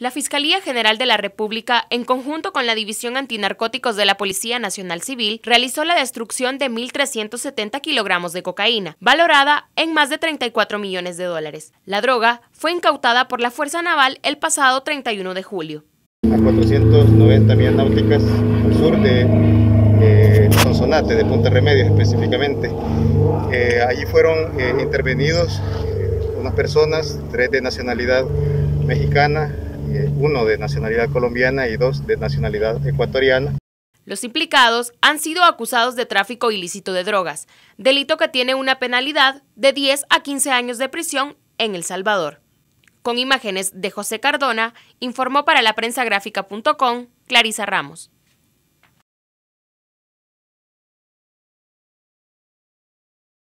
La Fiscalía General de la República, en conjunto con la División Antinarcóticos de la Policía Nacional Civil, realizó la destrucción de 1.370 kilogramos de cocaína, valorada en más de $34 millones. La droga fue incautada por la Fuerza Naval el pasado 31 de julio. A 490 millas náuticas al sur de Sonsonate, de Punta Remedios específicamente. Allí fueron intervenidos unas personas, 3 de nacionalidad mexicana, 1 de nacionalidad colombiana y 2 de nacionalidad ecuatoriana. Los implicados han sido acusados de tráfico ilícito de drogas, delito que tiene una penalidad de 10 a 15 años de prisión en El Salvador. Con imágenes de José Cardona, informó para la prensagrafica.com Clarisa Ramos.